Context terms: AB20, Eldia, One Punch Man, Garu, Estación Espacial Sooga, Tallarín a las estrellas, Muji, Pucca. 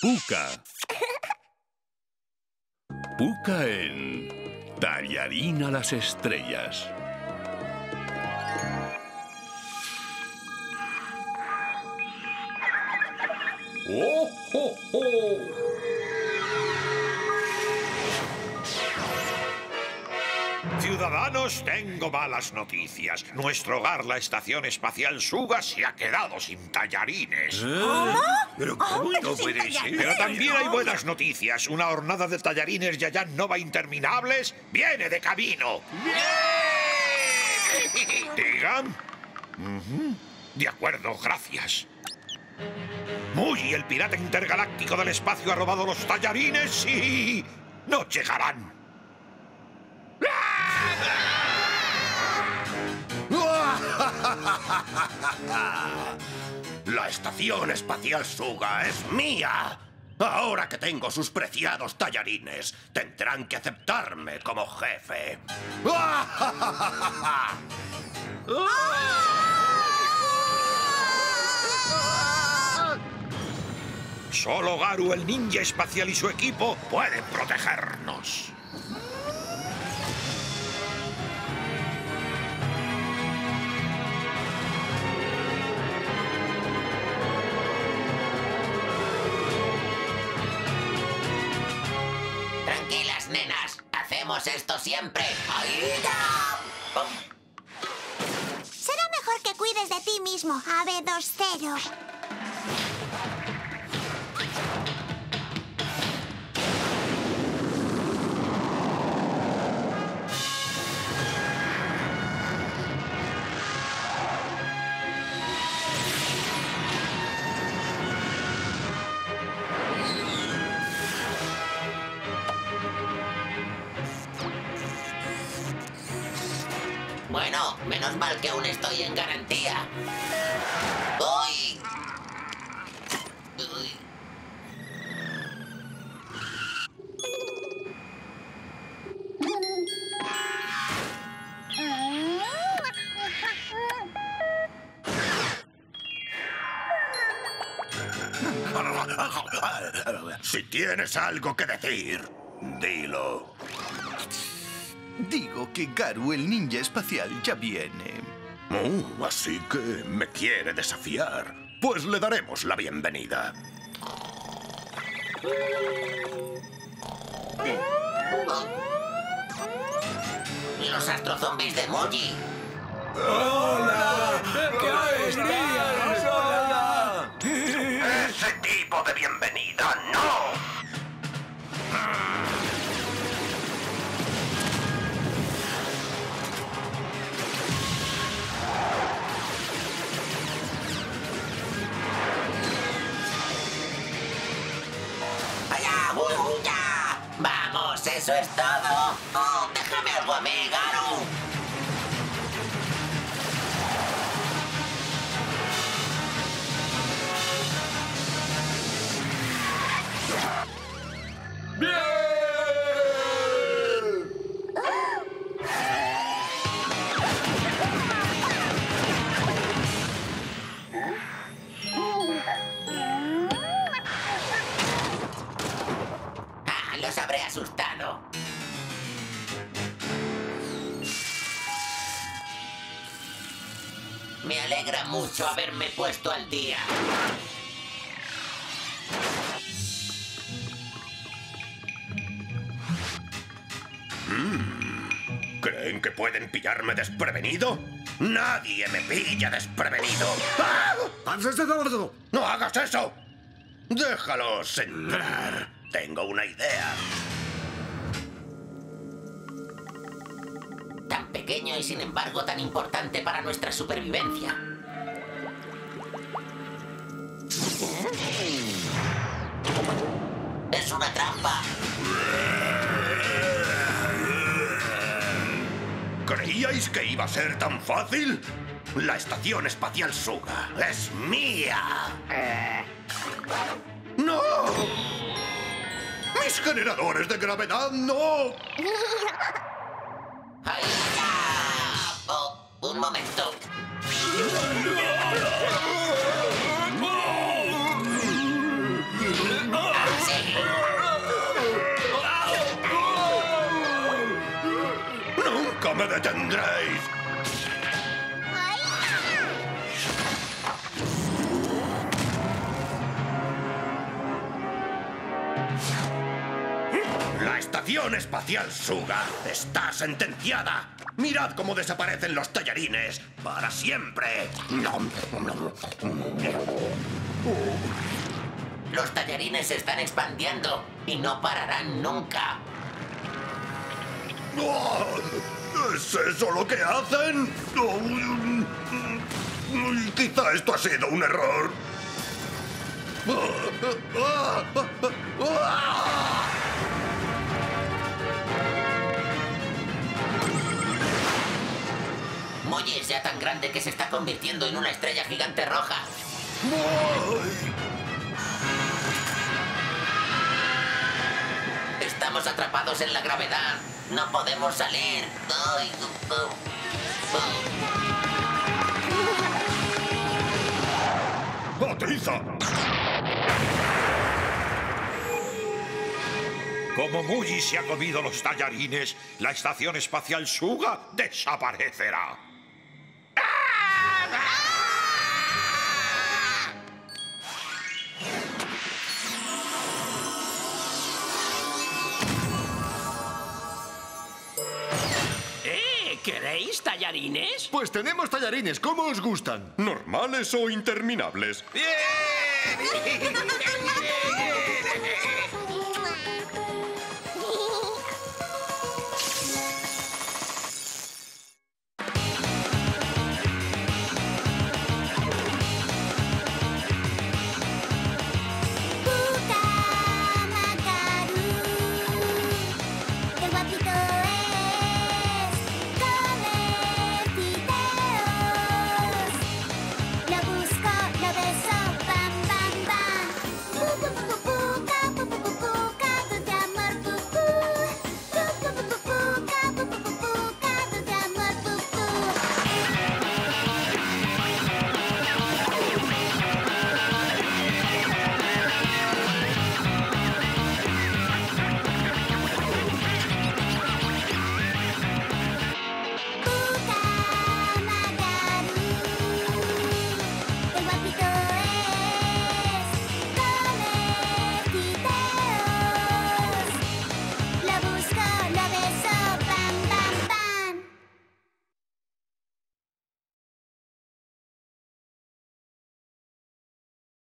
Pucca. Pucca en Tallarín a las Estrellas. ¡Oh, oh, oh! Ciudadanos, tengo malas noticias. Nuestro hogar, la Estación Espacial Sooga, se ha quedado sin tallarines. ¿Pero cómo no puede ser? Pero también hay buenas noticias. Una hornada de tallarines yayán nova interminables viene de camino. ¡Bien! ¿Digan? De acuerdo, gracias. Muji, el pirata intergaláctico del espacio, ha robado los tallarines y no llegarán. La Estación Espacial Sooga es mía. Ahora que tengo sus preciados tallarines, tendrán que aceptarme como jefe. Solo Garu, el ninja espacial, y su equipo pueden protegernos. Tranquilas, nenas. Hacemos esto siempre. ¡Ayuda! Será mejor que cuides de ti mismo, AB20. Bueno, menos mal que aún estoy en garantía. ¡Uy! ¡Uy! Si tienes algo que decir, dilo. Digo que Garu, el ninja espacial, ya viene. Así que me quiere desafiar. Pues le daremos la bienvenida. ¡Los astrozombis de Muji! ¡Hola! ¡Qué alegría! ¡Hola! ¡Ese tipo de bienvenida no! ¡Vamos, eso es todo! ¡Oh, déjame algo a mí, Garu! ¡Bien! Los habré asustado. Me alegra mucho haberme puesto al día. ¿Creen que pueden pillarme desprevenido? ¡Nadie me pilla desprevenido! ¡No hagas eso! ¡Déjalos entrar! Tengo una idea. Tan pequeño y sin embargo tan importante para nuestra supervivencia. ¡Es una trampa! ¿Creíais que iba a ser tan fácil? La Estación Espacial Sooga es mía. ¡No! ¡Mis generadores de gravedad no! ¡Ay, ya! Oh, un momento. La Estación Espacial Sooga está sentenciada. Mirad cómo desaparecen los tallarines para siempre. Los tallarines se están expandiendo y no pararán nunca. ¿Es eso lo que hacen? Quizá esto ha sido un error. Muji es ya tan grande que se está convirtiendo en una estrella gigante roja. Estamos atrapados en la gravedad. No podemos salir. ¡Aterriza! Como Muji se ha comido los tallarines, la Estación Espacial Sooga desaparecerá. ¿Queréis tallarines? Pues tenemos tallarines, ¿cómo os gustan? ¿Normales o interminables? ¡Bien!